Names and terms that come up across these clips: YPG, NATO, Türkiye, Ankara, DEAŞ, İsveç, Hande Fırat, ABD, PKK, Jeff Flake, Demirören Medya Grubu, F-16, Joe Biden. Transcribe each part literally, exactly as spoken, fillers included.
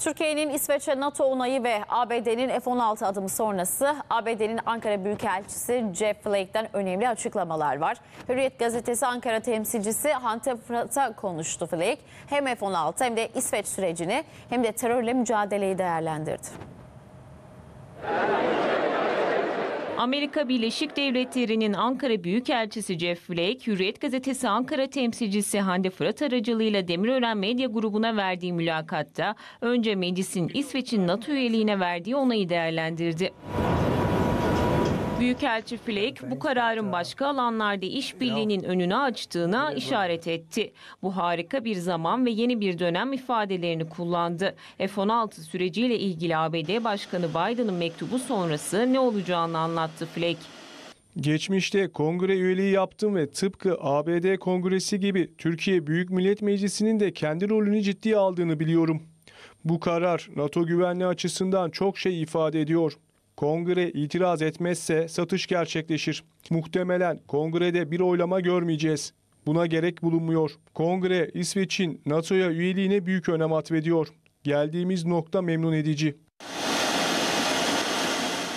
Türkiye'nin İsveç'e NATO onayı ve A B D'nin F on altı adımı sonrası A B D'nin Ankara Büyükelçisi Jeff Flake'den önemli açıklamalar var. Hürriyet gazetesi Ankara temsilcisi Hande Fırat'a konuştu Flake. Hem F on altı hem de İsveç sürecini hem de terörle mücadeleyi değerlendirdi. Amerika Birleşik Devletleri'nin Ankara Büyükelçisi Jeff Flake, Hürriyet Gazetesi Ankara temsilcisi Hande Fırat aracılığıyla Demirören Medya Grubu'na verdiği mülakatta önce meclisin İsveç'in NATO üyeliğine verdiği onayı değerlendirdi. Büyükelçi Flake bu kararın başka alanlarda işbirliğinin önünü açtığına işaret etti. Bu harika bir zaman ve yeni bir dönem ifadelerini kullandı. F on altı süreciyle ilgili A B D Başkanı Biden'ın mektubu sonrası ne olacağını anlattı Flake. Geçmişte kongre üyeliği yaptım ve tıpkı A B D kongresi gibi Türkiye Büyük Millet Meclisi'nin de kendi rolünü ciddiye aldığını biliyorum. Bu karar NATO güvenliği açısından çok şey ifade ediyor. Kongre itiraz etmezse satış gerçekleşir. Muhtemelen kongrede bir oylama görmeyeceğiz. Buna gerek bulunmuyor. Kongre İsveç'in NATO'ya üyeliğine büyük önem atfediyor. Geldiğimiz nokta memnun edici.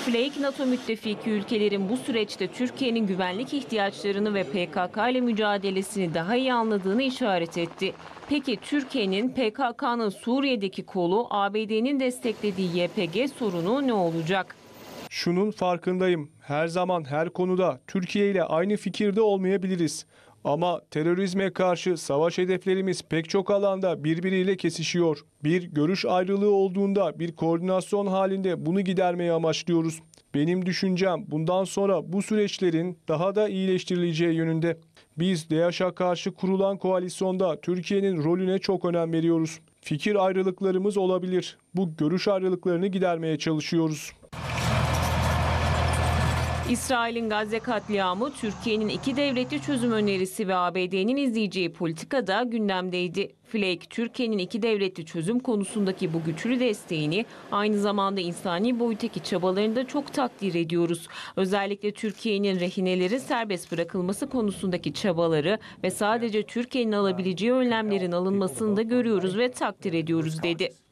Flake, NATO müttefiki ülkelerin bu süreçte Türkiye'nin güvenlik ihtiyaçlarını ve P K K ile mücadelesini daha iyi anladığını işaret etti. Peki Türkiye'nin P K K'nın Suriye'deki kolu, A B D'nin desteklediği Y P G sorunu ne olacak? Şunun farkındayım. Her zaman her konuda Türkiye ile aynı fikirde olmayabiliriz. Ama terörizme karşı savaş hedeflerimiz pek çok alanda birbiriyle kesişiyor. Bir görüş ayrılığı olduğunda bir koordinasyon halinde bunu gidermeyi amaçlıyoruz. Benim düşüncem bundan sonra bu süreçlerin daha da iyileştirileceği yönünde. Biz DEAŞ'a karşı kurulan koalisyonda Türkiye'nin rolüne çok önem veriyoruz. Fikir ayrılıklarımız olabilir. Bu görüş ayrılıklarını gidermeye çalışıyoruz. İsrail'in Gazze katliamı, Türkiye'nin iki devletli çözüm önerisi ve A B D'nin izleyeceği politikada gündemdeydi. Flake, Türkiye'nin iki devletli çözüm konusundaki bu güçlü desteğini aynı zamanda insani boyuttaki çabalarını da çok takdir ediyoruz. Özellikle Türkiye'nin rehinelerin serbest bırakılması konusundaki çabaları ve sadece Türkiye'nin alabileceği önlemlerin alınmasını da görüyoruz ve takdir ediyoruz dedi.